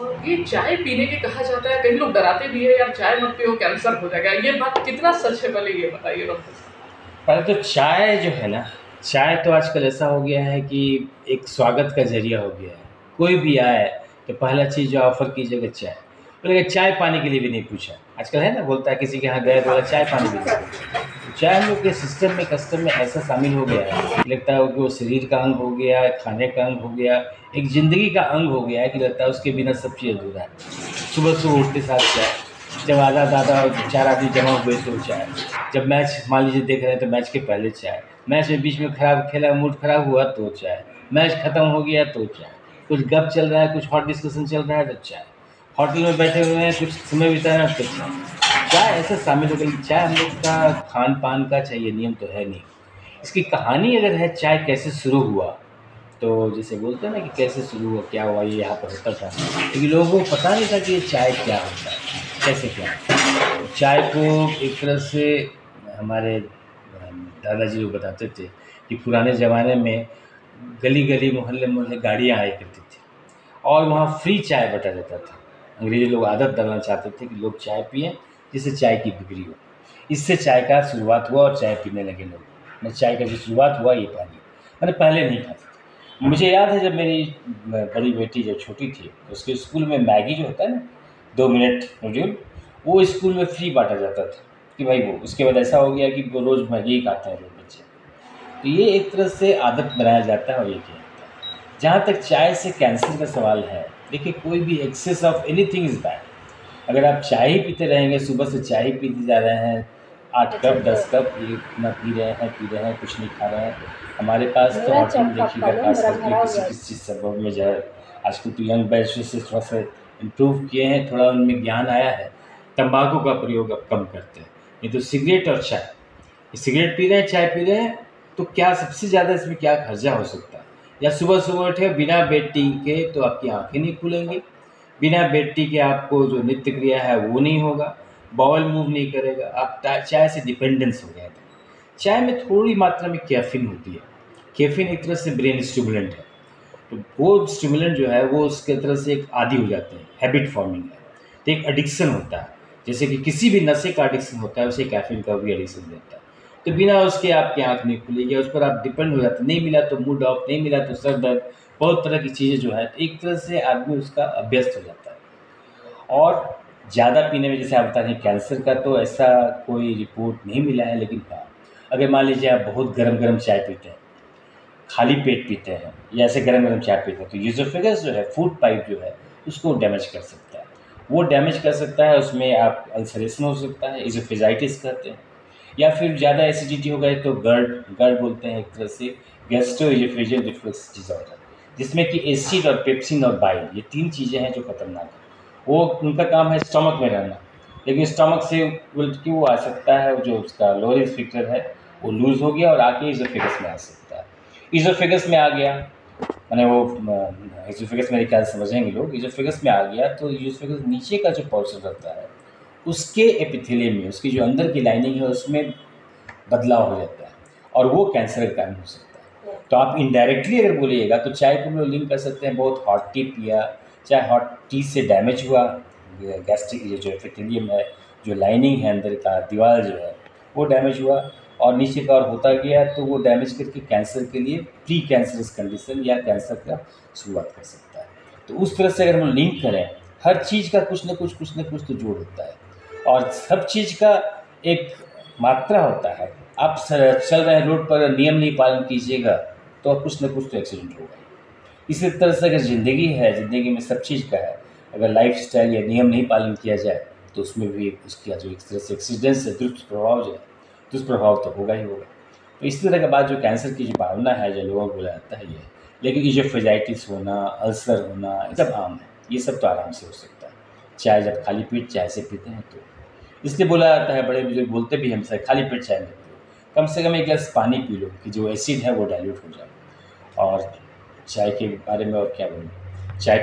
और ये चाय पीने के कहा जाता है, कई लोग डराते भी है यार चाय मत पियो कैंसर हो जाएगा, ये बात कितना सच है पहले ये बताइए डॉक्टर साहब। पहले तो चाय जो है ना, चाय तो आजकल ऐसा हो गया है कि एक स्वागत का जरिया हो गया है। कोई भी आए तो पहला चीज़ जो ऑफर कीजिएगा चाय, बोलेगा चाय पानी के लिए भी नहीं पूछा आजकल है ना, बोलता है किसी के यहाँ गए बोला चाय पानी के लिए। चाय हम लोग के सिस्टम में कस्टम में ऐसा शामिल हो गया है कि लगता है कि वो शरीर का अंग हो गया, खाने का अंग हो गया, एक ज़िंदगी का अंग हो गया है कि लगता है उसके बिना सब चीज़ अधूरा है। सुबह सुबह उठते साथ चाय, जब आधा दादा और चार आदमी जमा हुए तो चाय, जब मैच मान लीजिए देख रहे हैं तो मैच के पहले चाय, मैच में बीच में खराब खेला मूड खराब हुआ तो चाय, मैच ख़त्म हो गया तो चाय, कुछ गप चल रहा है कुछ हॉट डिस्कशन चल रहा है तो चाय, होटल में बैठे हुए हैं कुछ समय बिताना तो चाय, ऐसा शामिल हो गई। चाय हम लोग का खान पान का चाहिए नियम तो है नहीं। इसकी कहानी अगर है चाय कैसे शुरू हुआ, तो जैसे बोलते हैं ना कि कैसे शुरू हुआ क्या हुआ, ये यहाँ पर होता था क्योंकि लोगों को पता नहीं था कि ये चाय क्या होता है कैसे क्या। चाय को एक तरह से हमारे दादाजी लोग बताते थे कि पुराने ज़माने में गली गली मोहल्ले मोहल्ले गाड़ियाँ आया करती थी और वहाँ फ्री चाय बांटा जाता था। अंग्रेजी लोग आदत डालना चाहते थे कि लोग चाय पिएं जिससे चाय की बिक्री हो, इससे चाय का शुरुआत हुआ और चाय पीने लगे लोग। मैं चाय का जो शुरुआत हुआ ये पानी मैंने पहले नहीं खाती। मुझे याद है जब मेरी बड़ी बेटी जब छोटी थी तो उसके स्कूल में मैगी जो होता है ना 2 मिनट नूडल, वो स्कूल में फ्री बांटा जाता था कि भाई वो उसके बाद ऐसा हो गया कि वो रोज़ मैगी खाते हैं लोग बच्चे। तो ये एक तरह से आदत बनाया जाता है और ये किया जाता है। जहाँ तक चाय से कैंसर का सवाल है, देखिए कोई भी excess of anything is bad. अगर आप चाय ही पीते रहेंगे, सुबह से चाय ही पीते जा रहे हैं 8 कप 10 कप, ये इतना पी रहे हैं कुछ नहीं खा रहे हैं। हमारे पास तो ऑप्शन देखिएगा खास करके किस चीज़ सब में जो आजकल तो यंग बैच से थोड़ा सा इम्प्रूव किए हैं, थोड़ा उनमें ज्ञान आया है। तंबाकू का प्रयोग अब कम करते हैं, नहीं तो सिगरेट और चाय, सिगरेट पी रहे हैं चाय पी रहे हैं तो क्या सबसे ज़्यादा इसमें क्या खर्चा हो सकता है। या सुबह सुबह उठे बिना बेड टी के तो आपकी आंखें नहीं खुलेंगी, बिना बेड टी के आपको जो नित्य क्रिया है वो नहीं होगा, बाउल मूव नहीं करेगा, आप चाय से डिपेंडेंस हो गया था। चाय में थोड़ी मात्रा में कैफीन होती है, कैफीन एक तरह से ब्रेन स्टिमुलेंट है, तो वो स्टिमुलेंट जो है वो उसके तरह से एक आदी हो जाते हैं, हैबिट फॉर्मिंग है, तो एक एडिक्शन होता है। जैसे कि किसी भी नशे का एडिक्शन होता है उसे कैफीन का भी एडिक्शन रहता है, तो बिना उसके आपकी आँख नहीं खुलेगी, उस पर आप डिपेंड हो जाते, नहीं मिला तो मूड ऑफ, नहीं मिला तो सर दर्द, बहुत तरह की चीज़ें जो है एक तरह से आदमी उसका अभ्यस्त हो जाता है। और ज़्यादा पीने में जैसे आप बता रहे हैं कैंसर का, तो ऐसा कोई रिपोर्ट नहीं मिला है, लेकिन हाँ अगर मान लीजिए आप बहुत गर्म गर्म चाय पीते हैं, खाली पेट पीते हैं या ऐसे गर्म गर्म चाय पीते हैं, तो यूसोफेगस जो है फूड पाइप जो है उसको डैमेज कर सकता है, वो डैमेज कर सकता है, उसमें आप अल्सरेशन हो सकता है, ईसोफेजाइटिस कहते हैं। या फिर ज़्यादा एसिडिटी हो गई तो गर्ड बोलते हैं एक तरह से गैस्ट्रोएजोफेजियल रिफ्लक्स डिसऑर्डर, जिसमें कि एसिड और पेप्सिन और बाइल ये 3 चीज़ें हैं जो खतरनाक है। वो उनका काम है स्टमक में रहना, लेकिन स्टमक से कि वो आ सकता है जो उसका लोअर एस्फिक्टर है वो लूज़ हो गया और आके ईसोफेगस में आ सकता है। ईसोफेगस में आ गया मैंने वो ईसोफेगस मेरे ख्याल समझेंगे लोग, ईसोफेगस में आ गया तो ईसोफेगस नीचे का जो पोर्शन रहता है उसके एपिथेलियम में, उसकी जो अंदर की लाइनिंग है उसमें बदलाव हो जाता है और वो कैंसर का कारण हो सकता है। तो आप इनडायरेक्टली अगर बोलिएगा तो चाय को भी लिंक कर सकते हैं, बहुत हॉट टी पिया, चाहे हॉट टी से डैमेज हुआ गैस्ट्रिक जो एपिथेलियम है, जो लाइनिंग है अंदर का दीवार जो है वो डैमेज हुआ और नीचे का और होता गया, तो वो डैमेज करके कैंसर के लिए प्री कैंसरस कंडीशन या कैंसर का शुरुआत कर सकता है। तो उस तरह से अगर हम लिंक करें, हर चीज़ का कुछ ना कुछ तो जोड़ होता है और सब चीज़ का एक मात्रा होता है। आप चल रहे हैं रोड पर, नियम नहीं पालन कीजिएगा तो आप कुछ ना कुछ तो एक्सीडेंट होगा। इसी तरह से अगर ज़िंदगी है, ज़िंदगी में सब चीज़ का है, अगर लाइफस्टाइल या नियम नहीं पालन किया जाए तो उसमें भी उसका जो एक तरह से एक्सीडेंट से दुष्प्रभाव तो होगा ही होगा। तो इसी तरह का बात जो कैंसर की जो भावना है जो लोगों को बोला जाता है ये, लेकिन जो फेजाइटिस होना, अल्सर होना, ये सब आम है, ये सब तो आराम से हो सकता है चाय जब खाली पेट चाय से पीते हैं तो। इसलिए बोला जाता है, बड़े बुजुर्ग बोलते भी हमसे, खाली पेट चाय मत पियो, कम से कम 1 गिलास पानी पी लो कि जो एसिड है वो डाइल्यूट हो जाए। और चाय के बारे में और क्या बोलूँ, चाय